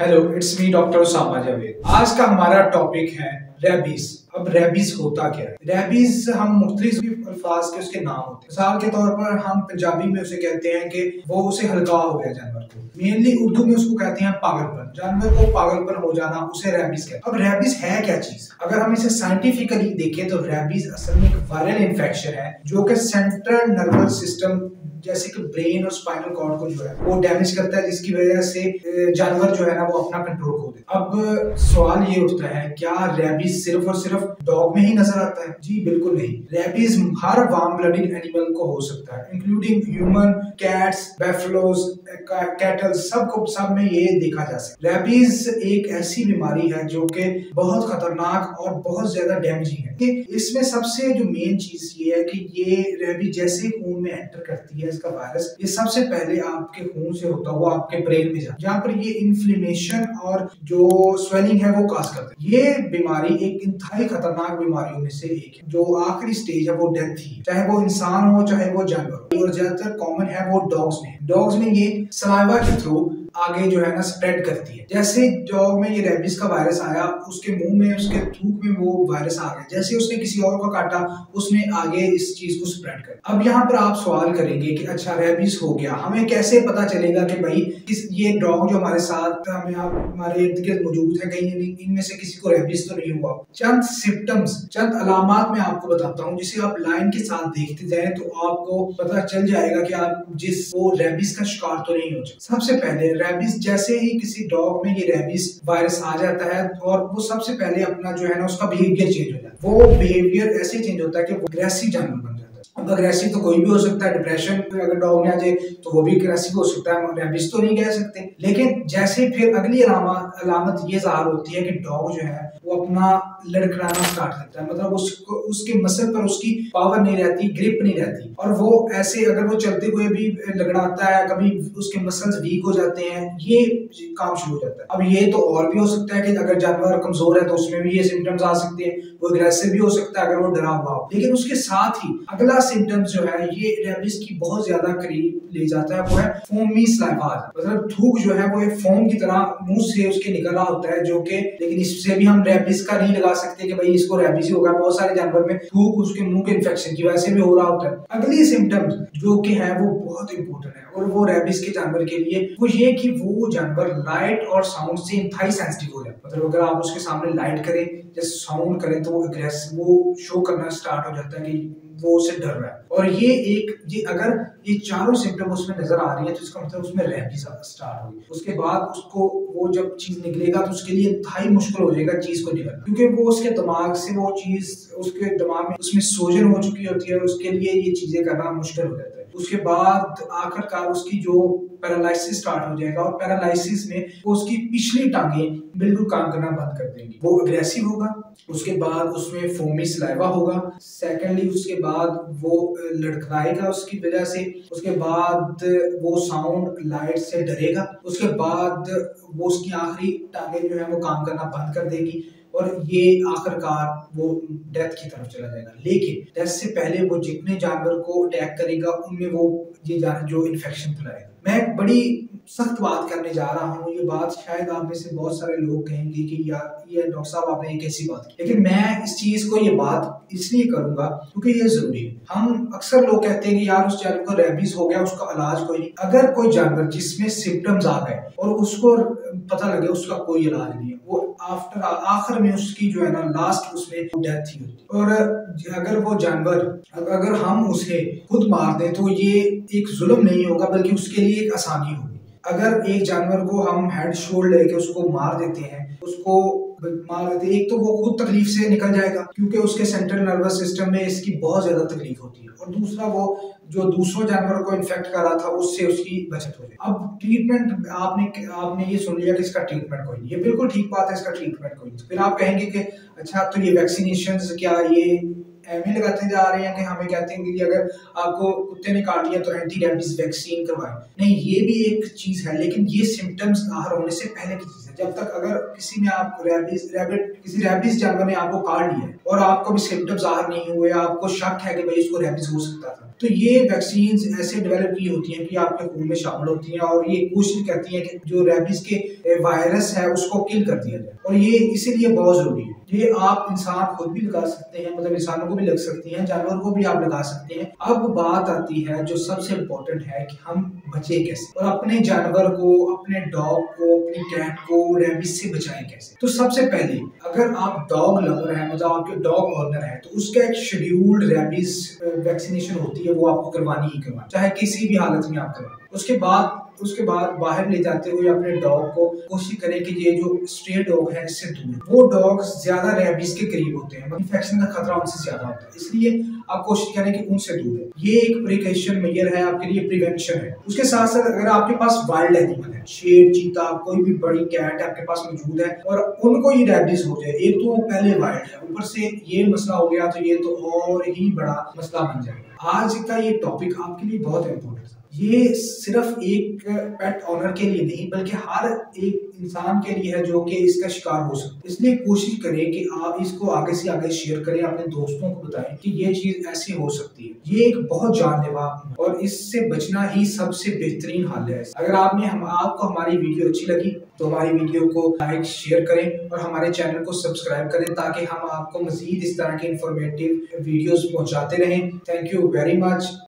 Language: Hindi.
Hello it's me doctor Osama Ved. आज का हमारा टॉपिक है रेबीज। अब रेबीज होता क्या है? रेबीज हम मुख्तलिफ अल्फाज के उसके नाम होते हैं। मिसाल के तौर पर हम पंजाबी में उसे कहते हैं कि वो उसे हल्का हो गया जानवर को, मेनली उर्दू में उसको कहते हैं पागलपन। जानवर को पागलपन हो जाना उसे रेबीज कहते हैं। अब रेबीज है क्या चीज? अगर हम इसे साइंटिफिकली देखें तो रेबीज असल में एक वायरल इन्फेक्शन है जो कि सेंट्रल नर्वस सिस्टम जैसे कि ब्रेन और स्पाइनल कॉर्ड को जो है वो डैमेज करता है, जिसकी वजह से जानवर जो है ना वो अपना कंट्रोल खो देता है। अब सवाल ये उठता है, क्या रेबीज सिर्फ और सिर्फ डॉग में ही नजर आता है? जी बिल्कुल नहीं। रेबीज हर वार्म ब्लडेड एनिमल को हो सकता है, including human, cats, buffaloes, cattle, सब में ये देखा जा सकता है। रेबीज एक ऐसी बीमारी है जो कि बहुत खतरनाक और बहुत ज्यादा डैमेजिंग है। इसमें सबसे जो मेन चीज ये है कि ये रेबीज जैसे खून में एंटर करती है, इसका वायरस ये सबसे पहले आपके खून से होता हुआ आपके ब्रेन में जाता है, जहाँ पर ये इन्फ्लेमेशन और जो स्वेलिंग है वो काज करता है। ये बीमारी एक इंतहाई खतरनाक बीमारियों में से एक है। जो आखिरी स्टेज है वो डेथ ही, चाहे वो इंसान हो चाहे वो जानवर हो, और ज्यादातर कॉमन है वो डॉग्स में। डॉग्स में ये सलाइवा के थ्रू आगे जो है ना स्प्रेड करती है। जैसे डॉग में ये रेबीज का वायरस आया, उसके मुंह में, उसके थूक में वो वायरस आ गया, जैसे उसने किसी और को काटा उसने आगे इस चीज को स्प्रेड कर। अब यहाँ पर आप सवाल करेंगे कि अच्छा रेबीज हो गया, हमें कैसे पता चलेगा कि भाई ये डॉग जो हमारे साथ हमारे इर्द गिर्द मौजूद है, कहीं इनमें से किसी को रेबीज तो नहीं हुआ? चंद सिम्टम्स, चंद अलामत मैं आपको बताता हूँ, जिसे आप लाइन के साथ देखते जाए तो आपको पता चल जाएगा कि आप जिसको रेबीज का शिकार तो नहीं हो जाए। सबसे पहले रेबीज, जैसे ही किसी डॉग में ये रेबीज वायरस आ जाता है और वो सबसे पहले अपना जो है ना उसका बिहेवियर चेंज हो जाता है। वो बिहेवियर ऐसे चेंज होता है कि वो अग्रेसिव जानवर बन जाता है। अब अग्रेसिव तो कोई भी हो सकता है, डिप्रेशन अगर डॉग में आ जाए तो वो भी अग्रेसिव हो सकता है, रेबीज तो नहीं कह सकते। लेकिन जैसे फिर अगली अलामत ये ज़ाहिर होती है कि डॉग जो है वो अपना लड़खड़ाना स्टार्ट करता है, मतलब उसके मसल पर उसकी पावर नहीं रहती, ग्रिप नहीं रहती, और वो ऐसे अगर वो चलते हुए भी लड़खड़ाता है, कभी उसके मसल्स वीक हो जाते हैं, ये काम शुरू हो जाता है। अब ये तो और भी हो सकता है कि अगर जानवर कमजोर है तो उसमें भी ये सिम्टम्स आ सकते हैं, वो अग्रेसिव भी हो सकता है अगर वो डरा हुआ हो। लेकिन उसके साथ ही अगला सिम्टम्स जो है ये रेबीज की बहुत ज्यादा करीब ले जाता है, वो है फोमी स्लाइवा, मतलब थूक जो है वो एक फोम की तरह मुंह से उसके निकल रहा होता है, जो कि लेकिन इससे भी हम रेबीज का नहीं लगा सकते कि भाई इसको रेबीज होगा। बहुत सारे जानवर में थूक उसके मुंह के इन्फेक्शन की वजह से भी हो रहा होता है। अगली सिम्टम्स जो कि है वो बहुत इंपॉर्टेंट है और वो रेबीज के जानवर के लिए वो ये कि वो जानवर लाइट और साउंड से इंतहाई सेंसिटिव हो जाता है। मतलब अगर आप उसके सामने लाइट करें या साउंड करें तो वो अग्रेसिव, वो शो करना स्टार्ट हो जाता है कि वो उसे डर रहा है। और ये अगर ये चारों सिम्टम उसमें नजर आ रही है तो इसका मतलब उसमें रेबीज स्टार्ट हो गई। उसके बाद उसको वो जब चीज निकलेगा तो उसके लिए इंतहाई मुश्किल हो जाएगा चीज को निकालना, क्योंकि वो उसके दिमाग से वो चीज उसके दिमाग में उसमें सोजन हो चुकी होती है और उसके लिए ये चीजें करना मुश्किल हो जाता है। उसके बाद आखिरकार उसकी जो पैरालिसिस स्टार्ट हो जाएगा और पैरालिसिस में वो उसकी पिछली टांगे बिल्कुल काम करना बंद कर देंगी, वो अग्रेसिव होगा, उसके बाद उसमें फोमी स्लाइवा होगा, सेकेंडली उसके बाद वो लड़खड़ाएगा उसकी वजह से, उसके बाद वो साउंड लाइट से डरेगा, उसके बाद वो उसकी आखिरी टांगे जो है वो काम करना बंद कर देगी और ये आखिरकार वो डेथ की तरफ चला जाएगा। लेकिन डेथ से पहले वो जितने जानवर को अटैक करेगा उनमें वो ये जानवर जो इन्फेक्शन फैलाएगा। मैं एक बड़ी सख्त बात करने जा रहा हूँ, ये बात शायद आप में से बहुत सारे लोग कहेंगे कि यार ये डॉक्टर साहब आपने ये कैसी बात की, लेकिन मैं इस चीज को ये बात इसलिए करूंगा क्योंकि ये जरूरी है। हम अक्सर लोग कहते हैं कि यार उस जानवर को रेबीज हो गया, उसका इलाज कोई नहीं। अगर कोई जानवर जिसमें सिम्टम्स आ गए और उसको पता लगे उसका कोई इलाज नहीं है, वो आखिर में उसकी जो है ना लास्ट उसमें डेथ ही होती है। और अगर वो जानवर अगर हम उसे खुद मार दें तो ये एक जुल्म नहीं होगा बल्कि उसके लिए एक आसानी होगी। अगर एक जानवर को हम हेड शोल्डर लेके उसको मार देते हैं, उसको मार देते हैं, एक तो वो खुद तकलीफ से निकल जाएगा क्योंकि उसके सेंट्रल नर्वस सिस्टम में इसकी बहुत ज्यादा तकलीफ होती है, और दूसरा वो जो दूसरों जानवर को इन्फेक्ट कर रहा था उससे उसकी बचत हो जाए। अब ट्रीटमेंट आपने ये सुन लिया कि इसका ट्रीटमेंट कोई नहीं, ये बिल्कुल ठीक बात है, इसका ट्रीटमेंट कोई नहीं। फिर आप कहेंगे कि अच्छा तो ये वैक्सीनेशन क्या ये एम लगाते जा रहे हैं कि हमें कहते हैं कि अगर आपको कुत्ते ने काट लिया तो एंटी रेबीज वैक्सीन करवाएं? नहीं, ये भी एक चीज है, लेकिन ये सिम्टम्स बाहर होने से पहले की चीज है। जब तक अगर किसी ने आपको किसी रेबीज जानवर ने आपको काट लिया और आपको भी सिम्टम्स बाहर नहीं हुए, आपको शक है कि भाई इसको रेबीज हो सकता था, तो ये वैक्सीन ऐसे डेवलप की होती हैं कि आपके खून में शामिल होती हैं और ये कोशिश करती हैं कि जो रेबीज के वायरस है उसको किल कर दिया जाए, और ये इसीलिए बहुत जरूरी है। ये आप इंसान खुद भी लगा सकते हैं, मतलब इंसानों को भी लग सकती है, जानवर को भी आप लगा सकते हैं। अब बात आती है जो सबसे इम्पोर्टेंट है कि हम बचे कैसे और अपने जानवर को, अपने डॉग को, अपनी कैट को रेबीज से बचाएं कैसे। तो सबसे पहले अगर आप डॉग लवर है, मतलब आपके डॉग ऑनर है, तो उसका एक शेड्यूल्ड रेबीज वैक्सीनेशन होती है, वो आपको करवानी ही करवानी, चाहे किसी भी हालत में आप करवाएं। उसके बाद बाहर ले जाते हुए अपने डॉग को कोशिश करें कि ये जो स्ट्रे डॉग है इससे दूर, वो डॉग ज्यादा रेबीज के करीब होते हैं, इन्फेक्शन का खतरा उनसे ज्यादा होता है, इसलिए आप कोशिश करें कि उनसे दूर है। ये एक प्रिकॉशन मेजर है आपके लिए, प्रिवेंशन है। उसके साथ साथ अगर आपके पास वाइल्ड एनिमल है, शेर, चीता, कोई भी बड़ी कैट आपके पास मौजूद है और उनको ये रेबीज हो जाए, एक तो पहले वाइल्ड है, ऊपर से ये मसला हो गया, तो ये तो और ही बड़ा मसला बन जाएगा। आज का ये टॉपिक आपके लिए बहुत इम्पोर्टेंट है। ये सिर्फ एक पेट ऑनर के लिए नहीं बल्कि हर एक इंसान के लिए है जो कि इसका शिकार हो सकता है, इसलिए कोशिश करें कि आप इसको आगे से आगे शेयर करें, अपने दोस्तों को बताएं कि ये चीज ऐसी हो सकती है। ये एक बहुत जानलेवा और इससे बचना ही सबसे बेहतरीन हल है। अगर आपने आपको हमारी वीडियो अच्छी लगी तो हमारी वीडियो को लाइक, शेयर करें और हमारे चैनल को सब्सक्राइब करें ताकि हम आपको मजीद इस तरह के इंफॉर्मेटिव वीडियोस पहुंचाते रहें। Thank you very much.